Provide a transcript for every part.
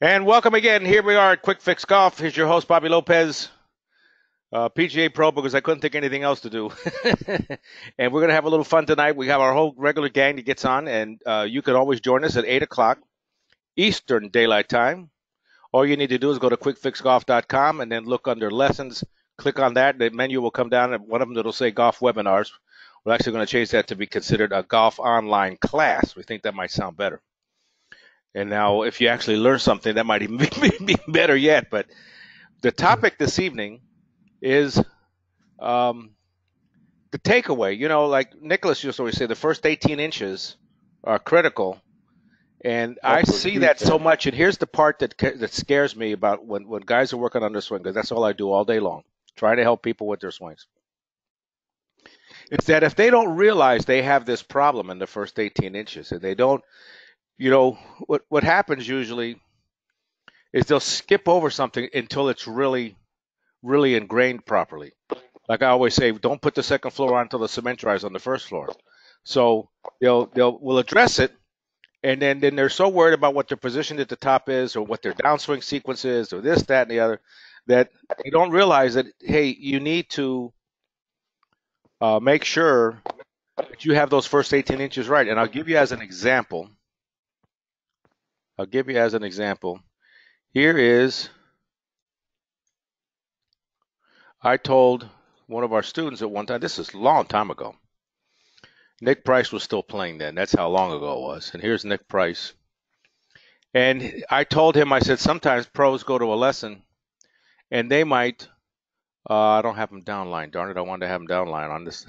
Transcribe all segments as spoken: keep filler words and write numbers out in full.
And welcome again. Here we are at Quick Fix Golf. Here's your host, Bobby Lopez, uh, P G A Pro, because I couldn't think of anything else to do. And we're going to have a little fun tonight. We have our whole regular gang that gets on, and uh, you can always join us at eight o'clock Eastern Daylight Time. All you need to do is go to quick fix golf dot com and then look under Lessons. Click on that. The menu will come down, and one of them that will say Golf Webinars. We're actually going to change that to be considered a golf online class. We think that might sound better. And now if you actually learn something, that might even be better yet. But the topic this evening is um, the takeaway. You know, like Nicholas used to always say, the first eighteen inches are critical. And that's I see that said. so much. And here's the part that that scares me about when, when guys are working on their swing, because that's all I do all day long, trying to help people with their swings. It's that if they don't realize they have this problem in the first eighteen inches, and they don't, you know, what what happens usually is they'll skip over something until it's really, really ingrained properly. Like I always say, don't put the second floor on until the cement dries on the first floor. So they'll they'll we'll address it, and then then they're so worried about what their position at the top is, or what their downswing sequence is, or this, that, and the other, that they don't realize that, hey, you need to Uh, make sure that you have those first eighteen inches right. And I'll give you as an example. I'll give you as an example. Here is, I told one of our students at one time, this is a long time ago. Nick Price was still playing then. That's how long ago it was. And here's Nick Price. And I told him, I said, sometimes pros go to a lesson and they might Uh, I don't have them downline. Darn it, I wanted to have them downline on this.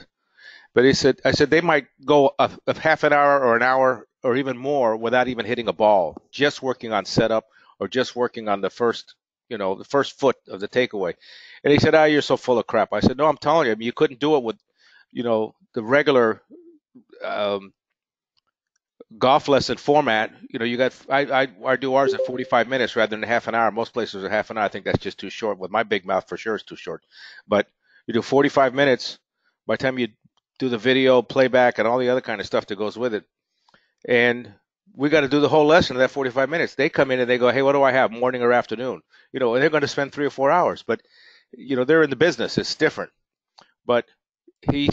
But he said, I said, they might go a, a half an hour or an hour or even more without even hitting a ball, just working on setup or just working on the first, you know, the first foot of the takeaway. And he said, oh, you're so full of crap. I said, no, I'm telling you, I mean, you couldn't do it with, you know, the regular um, golf lesson format. You know, you got, I, I, I do ours at forty-five minutes rather than half an hour. Most places are half an hour. I think that's just too short. With my big mouth, for sure, it's too short. But you do forty-five minutes. By the time you do the video playback and all the other kind of stuff that goes with it, and we got to do the whole lesson in that forty-five minutes. They come in and they go, hey, what do I have, morning or afternoon? You know, and they're going to spend three or four hours. But you know, they're in the business. It's different. But he,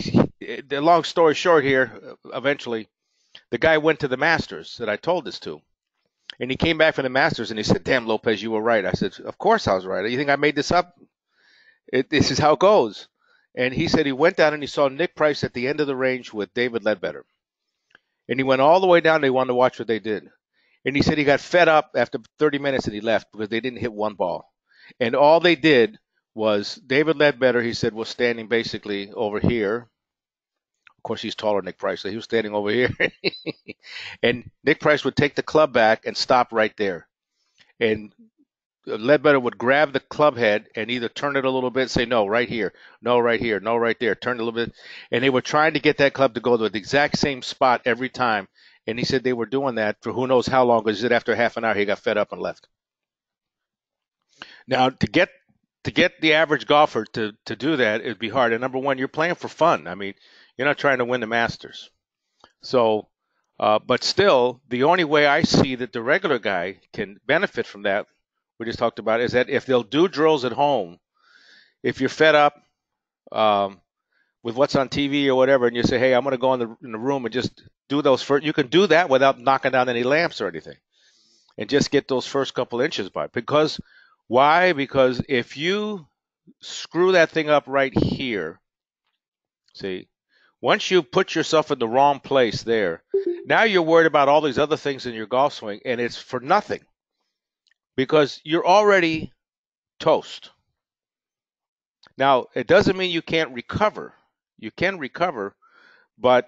the long story short here, eventually, the guy went to the Masters that I told this to, and he came back from the Masters and he said, damn, Lopez, you were right. I said, of course I was right. You think I made this up? It, this is how it goes. And he said he went down and he saw Nick Price at the end of the range with David Leadbetter. And he went all the way down. They wanted to watch what they did. And he said he got fed up after thirty minutes and he left because they didn't hit one ball. And all they did was David Leadbetter, he said, was standing basically over here. Of course, he's taller than Nick Price, so he was standing over here. And Nick Price would take the club back and stop right there. And Leadbetter would grab the club head and either turn it a little bit, say, no, right here, no, right here, no, right there, turn it a little bit. And they were trying to get that club to go to the exact same spot every time. And he said they were doing that for who knows how long, because after half an hour, he got fed up and left. Now, to get to get the average golfer to, to do that, it would be hard. And number one, you're playing for fun. I mean, you're not trying to win the Masters. So, uh, but still, the only way I see that the regular guy can benefit from that, we just talked about, is that if they'll do drills at home, if you're fed up um, with what's on T V or whatever, and you say, hey, I'm going to go in the, in the room and just do those first, you can do that without knocking down any lamps or anything and just get those first couple inches by. Because, why? Because if you screw that thing up right here, see, once you put yourself in the wrong place there, now you're worried about all these other things in your golf swing, and it's for nothing because you're already toast. Now, it doesn't mean you can't recover. You can recover, but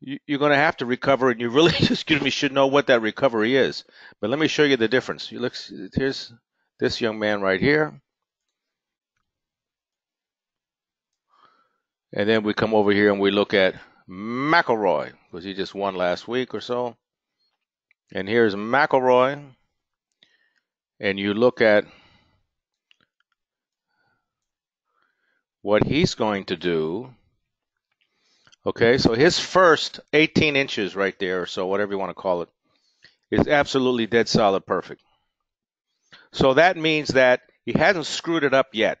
you, you're going to have to recover, and you really, excuse me, should know what that recovery is. But let me show you the difference. You look, here's this young man right here. And then we come over here and we look at McIlroy, because he just won last week or so. And here's McIlroy. And you look at what he's going to do. Okay, so his first eighteen inches right there, or so, whatever you want to call it, is absolutely dead solid perfect. So that means that he hasn't screwed it up yet.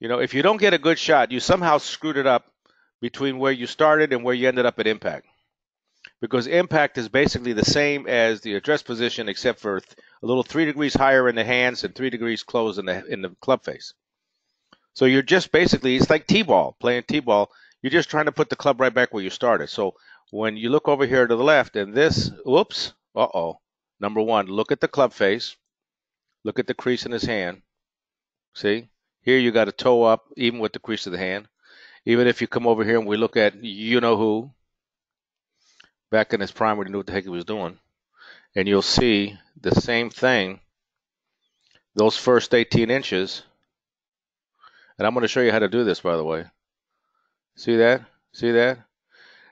You know, if you don't get a good shot, you somehow screwed it up between where you started and where you ended up at impact. Because impact is basically the same as the address position, except for th- a little three degrees higher in the hands and three degrees closed in the in the club face. So you're just basically, it's like T-ball, playing T-ball. You're just trying to put the club right back where you started. So when you look over here to the left and this, whoops, uh-oh. Number one, look at the club face. Look at the crease in his hand. See? Here you got a toe up, even with the crease of the hand. Even if you come over here and we look at you-know-who, back in his prime where he knew what the heck he was doing, and you'll see the same thing, those first eighteen inches. And I'm going to show you how to do this, by the way. See that? See that?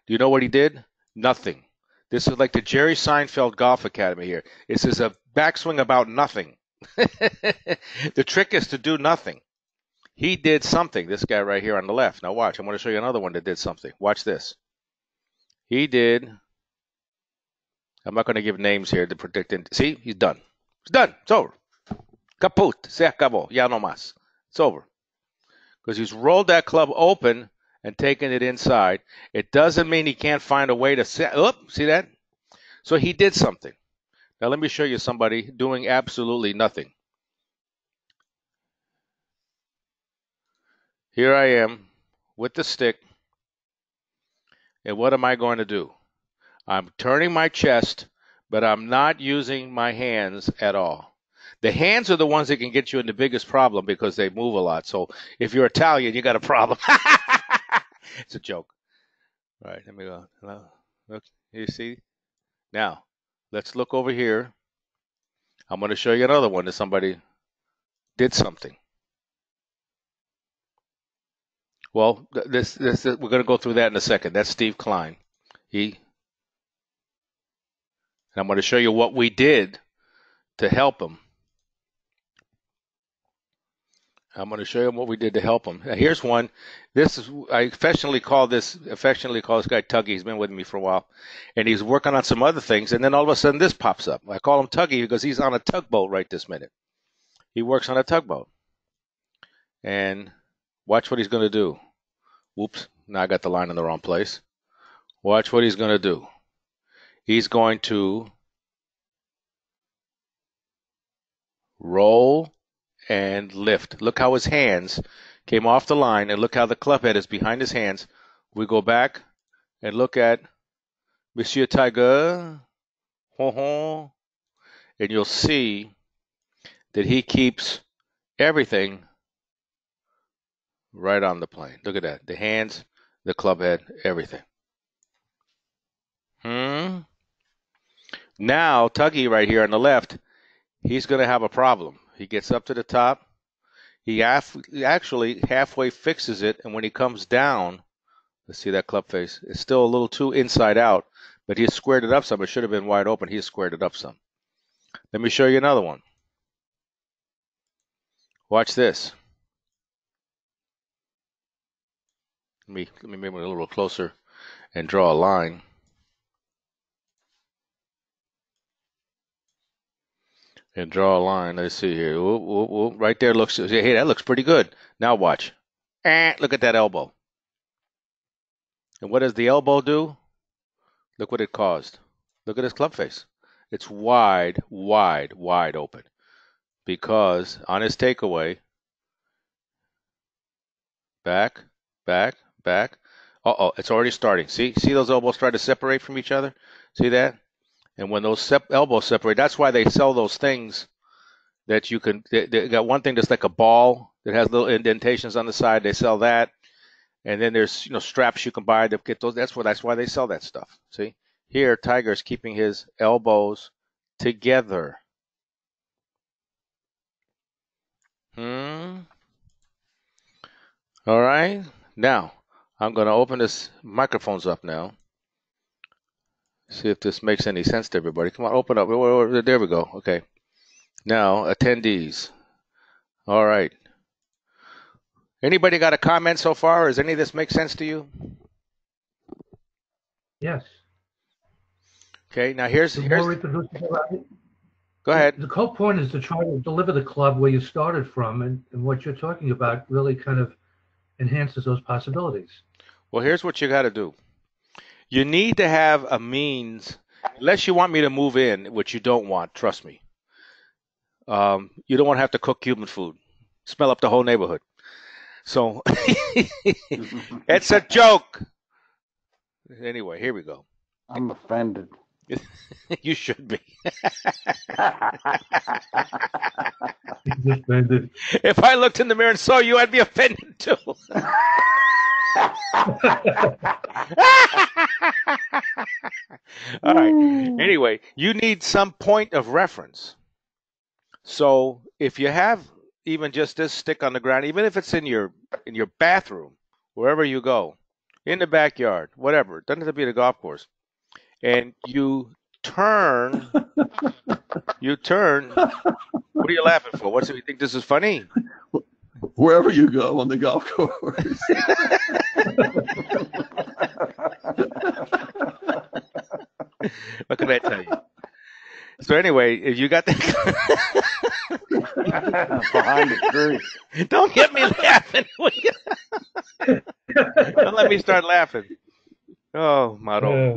Do you know what he did? Nothing. This is like the Jerry Seinfeld Golf Academy here. This is a backswing about nothing. The trick is to do nothing. He did something. This guy right here on the left. Now watch. I'm going to show you another one that did something. Watch this. He did. I'm not going to give names here to predict. It. See? He's done. It's done. It's over. Caput. Se acabó. Ya no más. It's over. Because he's rolled that club open and taken it inside. It doesn't mean he can't find a way to set up. See that? So he did something. Now let me show you somebody doing absolutely nothing. Here I am with the stick. And what am I going to do? I'm turning my chest, but I'm not using my hands at all. The hands are the ones that can get you in the biggest problem because they move a lot. So if you're Italian, you got a problem. It's a joke. All right, let me go. Look, you see? Now, let's look over here. I'm going to show you another one that somebody did something. Well, this this we're going to go through that in a second. That's Steve Klein. He and I'm going to show you what we did to help him. I'm going to show you what we did to help him. Now, here's one. This is I affectionately call this affectionately call this guy Tuggy. He's been with me for a while, and he's working on some other things. And then all of a sudden, this pops up. I call him Tuggy because he's on a tugboat right this minute. He works on a tugboat, and watch what he's going to do. Whoops! Now I got the line in the wrong place. Watch what he's going to do. He's going to roll and lift. Look how his hands came off the line, and look how the club head is behind his hands. We go back and look at Monsieur Tiger, and you'll see that he keeps everything right on the plane. Look at that. The hands, the club head, everything. Hmm. Now, Tuggy right here on the left, he's going to have a problem. He gets up to the top. He af- actually halfway fixes it, and when he comes down, let's see that club face. It's still a little too inside out, but he squared it up some. It should have been wide open. He squared it up some. Let me show you another one. Watch this. Let me let me move it a little closer and draw a line. And draw a line. Let's see here. Ooh, ooh, ooh. Right there looks. Hey, that looks pretty good. Now watch. Eh, look at that elbow. And what does the elbow do? Look what it caused. Look at his club face. It's wide, wide, wide open. Because on his takeaway, back, back, back. Uh-oh, it's already starting. See, see those elbows try to separate from each other? See that? And when those sep- elbows separate, that's why they sell those things that you can, they, they got one thing that's like a ball that has little indentations on the side. They sell that. And then there's, you know, straps you can buy to get those. That's what, that's why they sell that stuff. See here, Tiger's keeping his elbows together. Hmm. All right. Now I'm going to open this microphones up now. See if this makes any sense to everybody. Come on, open up. There we go. Okay. Now, attendees. All right. Anybody got a comment so far? Does any of this make sense to you? Yes. Okay. Now here's here's. Go ahead. The whole point is to try to deliver the club where you started from, and, and what you're talking about really kind of enhances those possibilities. Well, here's what you got to do. You need to have a means, unless you want me to move in, which you don't want, trust me. Um, you don't want to have to cook Cuban food. Smell up the whole neighborhood. So it's a joke. Anyway, here we go. I'm offended. You should be. If I looked in the mirror and saw you, I'd be offended too. All right. Anyway, you need some point of reference. So if you have even just this stick on the ground, even if it's in your in your bathroom, wherever you go, in the backyard, whatever, it doesn't have to be the golf course. And you turn, you turn. What are you laughing for? What's it? You think this is funny? Wherever you go on the golf course. What can I tell you? So anyway, if you got the behind the tree. Don't get me laughing. Don't let me start laughing. Oh, Maro. Yeah.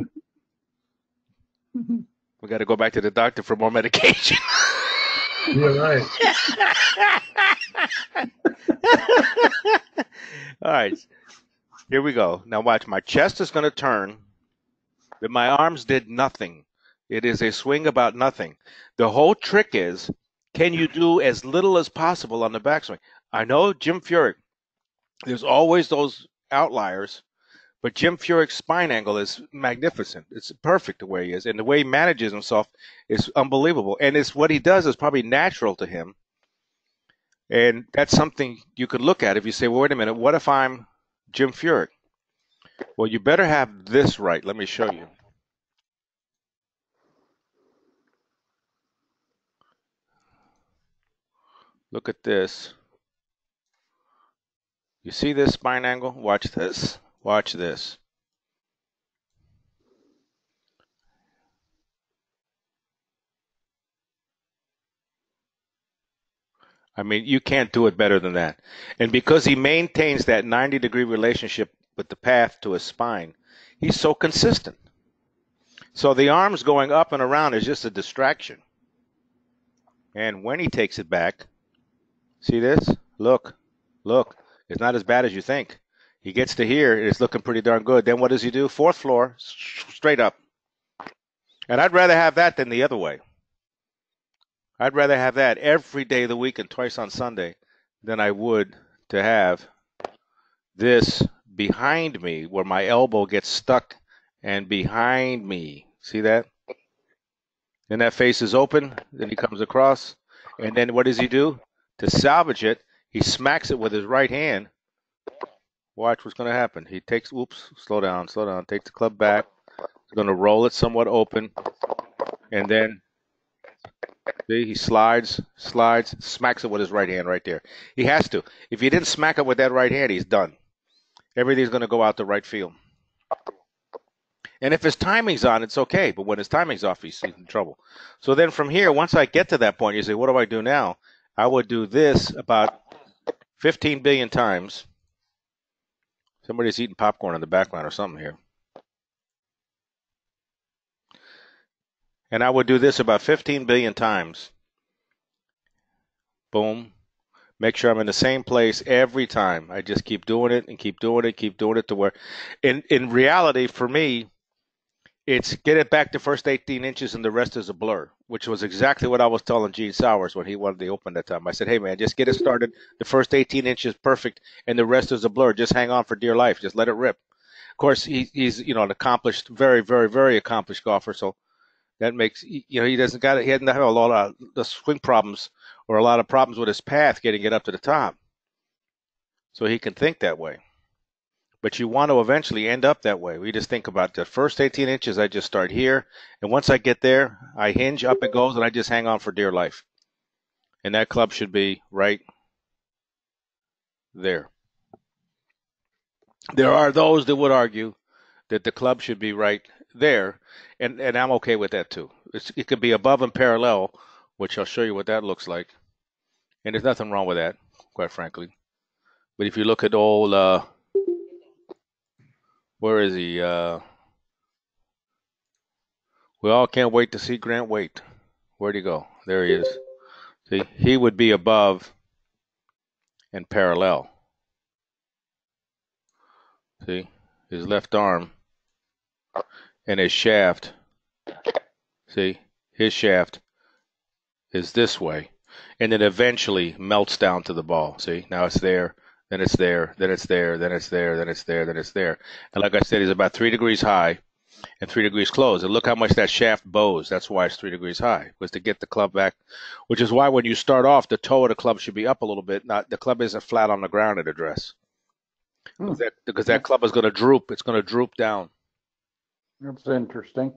We got to go back to the doctor for more medication. You're right. All right. Here we go. Now watch. My chest is going to turn, but my arms did nothing. It is a swing about nothing. The whole trick is, can you do as little as possible on the backswing? I know Jim Furyk, there's always those outliers. But Jim Furyk's spine angle is magnificent. It's perfect the way he is. And the way he manages himself is unbelievable. And it's what he does is probably natural to him. And that's something you could look at if you say, well, wait a minute, what if I'm Jim Furyk? Well, you better have this right. Let me show you. Look at this. You see this spine angle? Watch this. Watch this. I mean, you can't do it better than that. And because he maintains that ninety degree relationship with the path to his spine, he's so consistent. So the arms going up and around is just a distraction. And when he takes it back, see this? Look, look, it's not as bad as you think. He gets to here, it's looking pretty darn good. Then what does he do? Fourth floor, straight up. And I'd rather have that than the other way. I'd rather have that every day of the week and twice on Sunday than I would to have this behind me where my elbow gets stuck and behind me. See that? Then that face is open, then he comes across. And then what does he do? To salvage it, he smacks it with his right hand. Watch what's going to happen. He takes, oops, slow down, slow down. Takes the club back. He's going to roll it somewhat open. And then, see, he slides, slides, smacks it with his right hand right there. He has to. If he didn't smack it with that right hand, he's done. Everything's going to go out the right field. And if his timing's on, it's okay. But when his timing's off, he's in trouble. So then from here, once I get to that point, you say, what do I do now? I would do this about fifteen billion times. Somebody's eating popcorn in the background or something here. And I would do this about fifteen billion times. Boom. Make sure I'm in the same place every time. I just keep doing it and keep doing it, keep doing it to where. In, in reality, for me, it's get it back to first eighteen inches and the rest is a blur, which was exactly what I was telling Gene Sowers when he wanted the Open that time. I said, hey, man, just get it started. The first eighteen inches perfect and the rest is a blur. Just hang on for dear life. Just let it rip. Of course, he, he's, you know, an accomplished, very, very, very accomplished golfer. So that makes, you know, he doesn't got it. He doesn't have a lot of swing problems or a lot of problems with his path getting it up to the top. So he can think that way. But you want to eventually end up that way. We just think about the first eighteen inches. I just start here. And once I get there, I hinge, up it goes, and I just hang on for dear life. And that club should be right there. There are those that would argue that the club should be right there. And, and I'm okay with that, too. It's, it could be above and parallel which I'll show you what that looks like. And there's nothing wrong with that, quite frankly. But if you look at old, uh, where is he? Uh, we all can't wait to see Grant Waite. Where'd he go? There he is. See, he would be above and parallel. See, his left arm and his shaft. See, his shaft is this way. And it eventually melts down to the ball. See, now it's there, then it's there, then it's there, then it's there, then it's there, then it's there. And like I said, he's about three degrees high and three degrees closed. And look how much that shaft bows. That's why it's three degrees high, was to get the club back, which is why when you start off, the toe of the club should be up a little bit. Not the club isn't flat on the ground at address. Hmm. That, because that club is going to droop. It's going to droop down. That's interesting.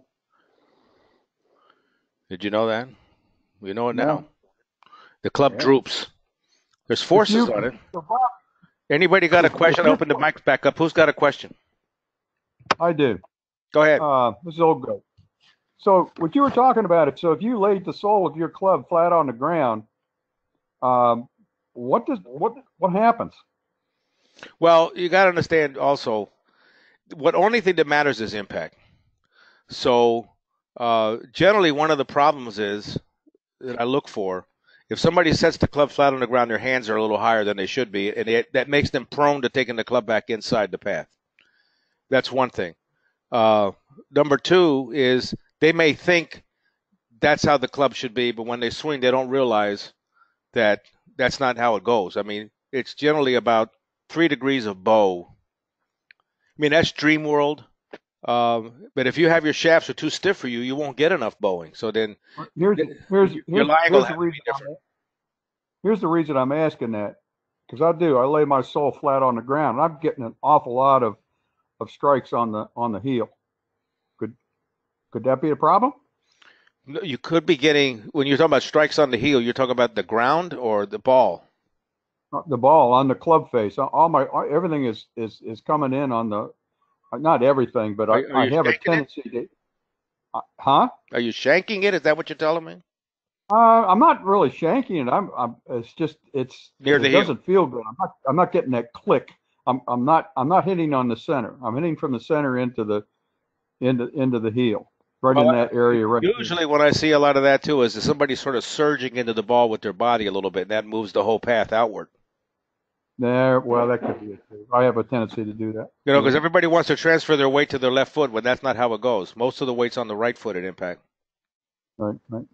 Did you know that? You know it now. No. The club yeah. droops. There's forces you, on it. Anybody got a question? I'll open the mics back up. Who's got a question? I do. Go ahead. Uh, this is all good. So what you were talking about, so if you laid the sole of your club flat on the ground, um, what does what what happens? Well, you got to understand also, what only thing that matters is impact. So uh, generally, one of the problems is that I look for, if somebody sets the club flat on the ground, their hands are a little higher than they should be, and it, that makes them prone to taking the club back inside the path. That's one thing. Uh, number two is they may think that's how the club should be, but when they swing, they don't realize that that's not how it goes. I mean, it's generally about three degrees of bow. I mean, that's dream world. Um, but if you have your shafts are too stiff for you, you won't get enough bowing. So then here's, here's, your line will have to be different. Here's the reason I'm asking that, because I do. I lay my sole flat on the ground, and I'm getting an awful lot of, of strikes on the on the heel. Could could that be a problem? No, you could be getting, when you're talking about strikes on the heel, you're talking about the ground or the ball? The ball on the club face. All my everything is is is coming in on the. Not everything, but I, I have a tendency it? to. Uh, huh? Are you shanking it? Is that what you're telling me? Uh, I'm not really shanking it. I'm. I'm it's just. It's. Near the it heel. Doesn't feel good. I'm not. I'm not getting that click. I'm. I'm not. I'm not hitting on the center. I'm hitting from the center into the, into into the heel, right well, in that area. Right. Usually, here. When I see a lot of that too, is that somebody's sort of surging into the ball with their body a little bit, and that moves the whole path outward. There, well, that could be it too. I have a tendency to do that. You know, because everybody wants to transfer their weight to their left foot, but that's not how it goes. Most of the weight's on the right foot at impact. Right, right.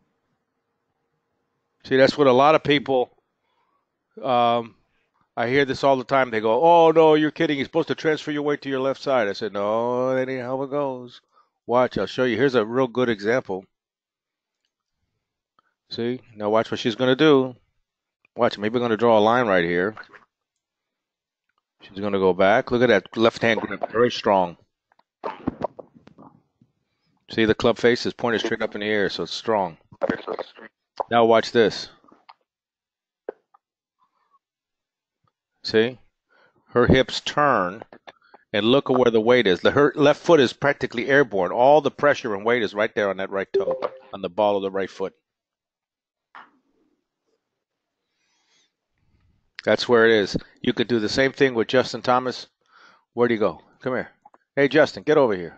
See, that's what a lot of people, um, I hear this all the time. They go, oh, no, you're kidding. You're supposed to transfer your weight to your left side. I said, no, that ain't how it goes. Watch, I'll show you. Here's a real good example. See, now watch what she's going to do. Watch, maybe we're going to draw a line right here. She's going to go back. Look at that left-hand grip, very strong. See, the club face is pointed straight up in the air, so it's strong. Now watch this. See? Her hips turn, and look at where the weight is. Her left foot is practically airborne. All the pressure and weight is right there on that right toe, on the ball of the right foot. That's where it is. You could do the same thing with Justin Thomas. Where'd he go? Come here. Hey, Justin, get over here.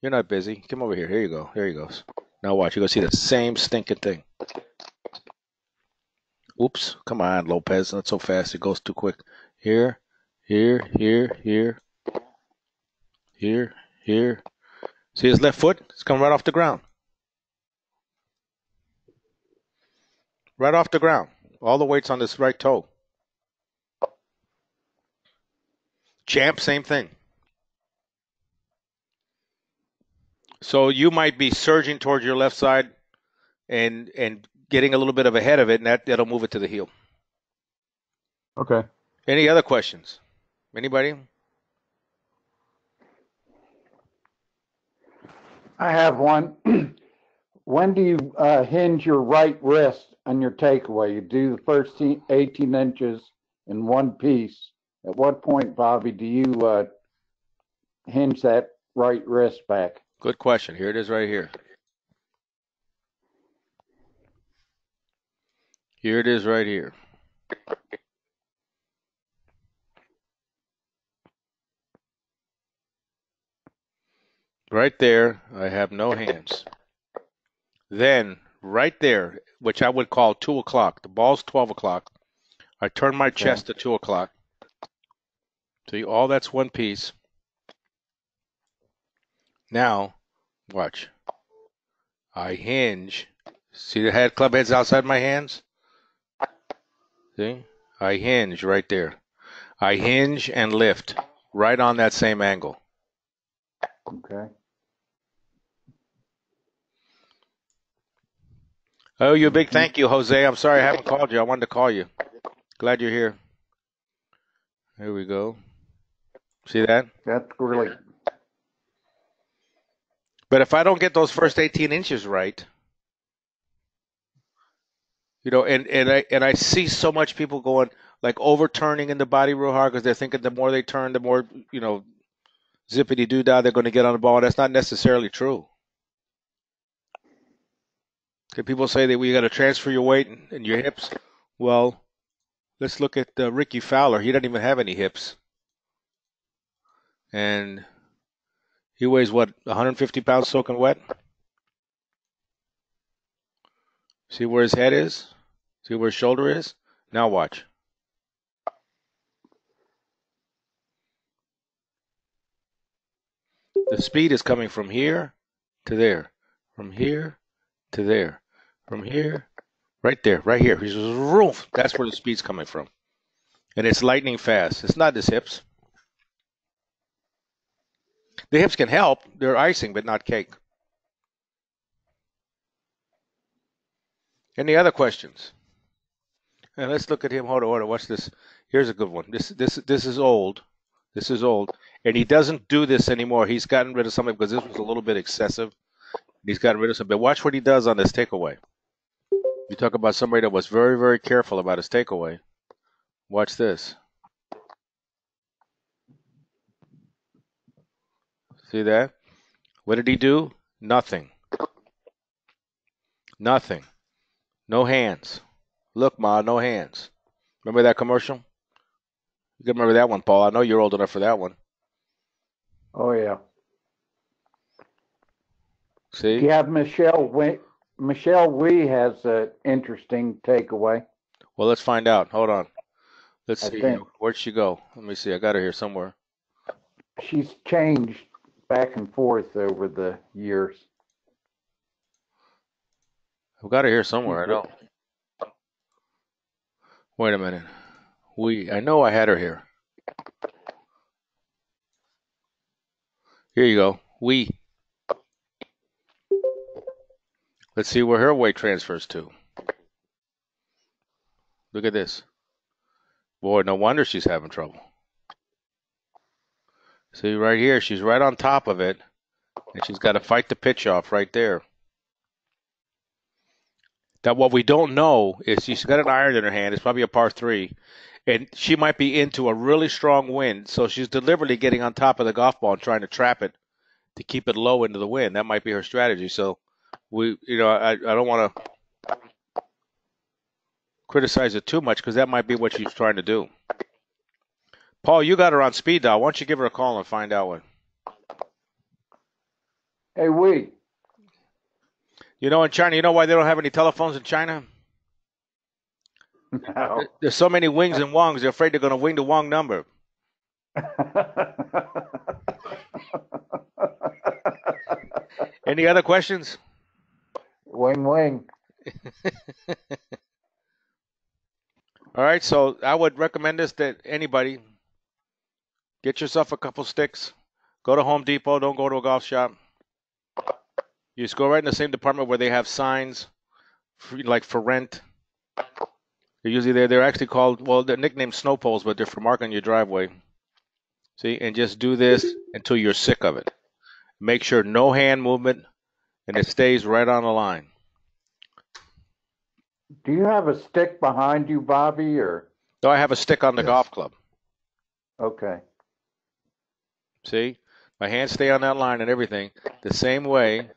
You're not busy. Come over here. Here you go. Here he goes. Now watch. You're going to see the same stinking thing. Oops. Come on, Lopez. Not so fast. It goes too quick. Here, here, here, here, here, here. See his left foot? It's coming right off the ground. Right off the ground. All the weight's on this right toe. Champ, same thing. So you might be surging towards your left side and and getting a little bit of ahead of it, and that, that'll move it to the heel. Okay. Any other questions? Anybody? I have one. When do you uh, hinge your right wrist on your takeaway? You do the first eighteen inches in one piece. At what point, Bobby, do you uh, hinge that right wrist back? Good question. Here it is right here. Here it is right here. Right there, I have no hands. Then, right there, which I would call two o'clock. The ball's twelve o'clock. I turn my chest yeah. to two o'clock. See, all that's one piece. Now, watch. I hinge. See the head club heads outside my hands? See? I hinge right there. I hinge and lift right on that same angle. Okay. Oh, you big thank you, Jose. I'm sorry I haven't called you. I wanted to call you. Glad you're here. Here we go. See that? That's really. But if I don't get those first eighteen inches right, you know, and, and I and I see so much people going, like, overturning in the body real hard because they're thinking the more they turn, the more, you know, zippity-doo-dah they're going to get on the ball. That's not necessarily true. People say that we got to transfer your weight and, and your hips. Well, let's look at uh, Ricky Fowler. He doesn't even have any hips, and he weighs what, one hundred fifty pounds soaking wet. See where his head is. See where his shoulder is. Now watch. The speed is coming from here to there, from here to there, from here, right there, right here. He's roof. That's where the speed's coming from, and it's lightning fast. It's not his hips. The hips can help. They're icing, but not cake. Any other questions? And let's look at him. Hold on, hold on. Watch this. Here's a good one. This, this, this is old. This is old, and he doesn't do this anymore. He's gotten rid of something because this was a little bit excessive. He's gotten rid of something. But watch what he does on this takeaway. You talk about somebody that was very, very careful about his takeaway. Watch this. See that? What did he do? Nothing. Nothing. No hands. Look, Ma, no hands. Remember that commercial? You can remember that one, Paul. I know you're old enough for that one. Oh, yeah. See? Yeah, Michelle Wie, Michelle Wie has an interesting takeaway. Well, let's find out. Hold on. Let's I see. Think. Where'd she go? Let me see. I got her here somewhere. She's changed back and forth over the years. I've got her here somewhere. I know. Wait a minute. We, I know I had her here. Here you go. We. Let's see where her weight transfers to. Look at this. Boy, no wonder she's having trouble. See right here, she's right on top of it, and she's got to fight the pitch off right there. That what we don't know is she's got an iron in her hand. It's probably a par three. And she might be into a really strong wind, so she's deliberately getting on top of the golf ball and trying to trap it to keep it low into the wind. That might be her strategy. So, we, you know, I, I don't want to criticize it too much because that might be what she's trying to do. Paul, you got her on speed dial. Why don't you give her a call and find out what? Hey, we. You know, in China, you know why they don't have any telephones in China? No. There's so many wings and wongs, they're afraid they're going to wing the wong number. Any other questions? Wing, wing. All right, so I would recommend this that anybody get yourself a couple sticks. Go to Home Depot. Don't go to a golf shop. You just go right in the same department where they have signs, for, like for rent. They're usually they're they're actually called, well, they're nicknamed snow poles, but they're for marking your driveway. See, and just do this until you're sick of it. Make sure no hand movement, and it stays right on the line. Do you have a stick behind you, Bobby, or? No, I have a stick on the golf club. Okay. See, my hands stay on that line and everything the same way.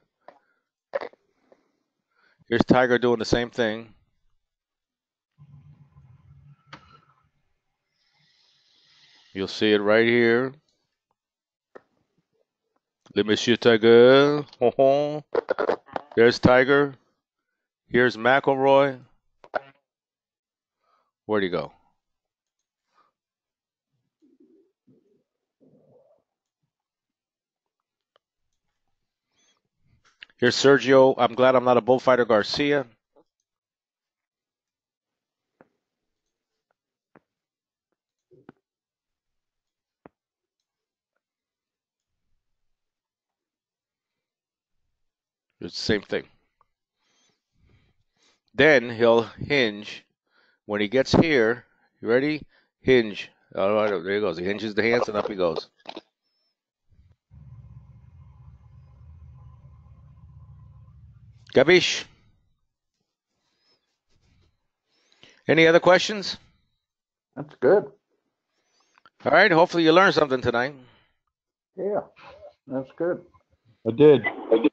Here's Tiger doing the same thing. You'll see it right here. Le Monsieur Tiger. There's Tiger. Here's McIlroy. Where'd he go? Here's Sergio. I'm glad I'm not a bullfighter, Garcia. It's the same thing. Then he'll hinge. When he gets here, you ready? Hinge. All right, there he goes. He hinges the hands and up he goes. Gabish. Any other questions? That's good. All right. Hopefully you learned something tonight. Yeah, that's good. I did. I did.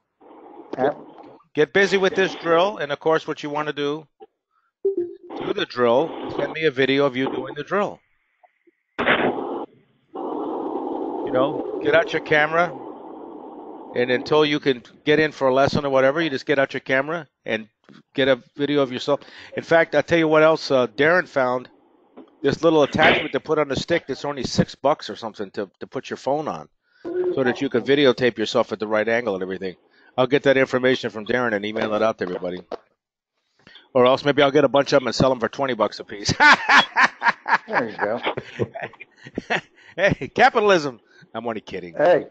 Get busy with this drill, and of course what you want to do, do the drill, send me a video of you doing the drill. You know, get out your camera, and until you can get in for a lesson or whatever, you just get out your camera and get a video of yourself. In fact, I'll tell you what else uh, Darren found, this little attachment to put on the stick that's only six bucks or something to, to put your phone on so that you can videotape yourself at the right angle and everything. I'll get that information from Darren and email it out to everybody. Or else maybe I'll get a bunch of them and sell them for twenty bucks a piece. There you go. Hey, capitalism. I'm only kidding. Hey.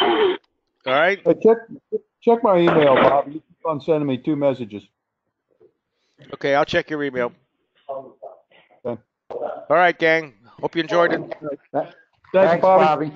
All right. Hey, check, check my email, Bob. You keep on sending me two messages. Okay, I'll check your email. Okay. All right, gang. Hope you enjoyed it. Thanks, Thanks Bobby. Bobby.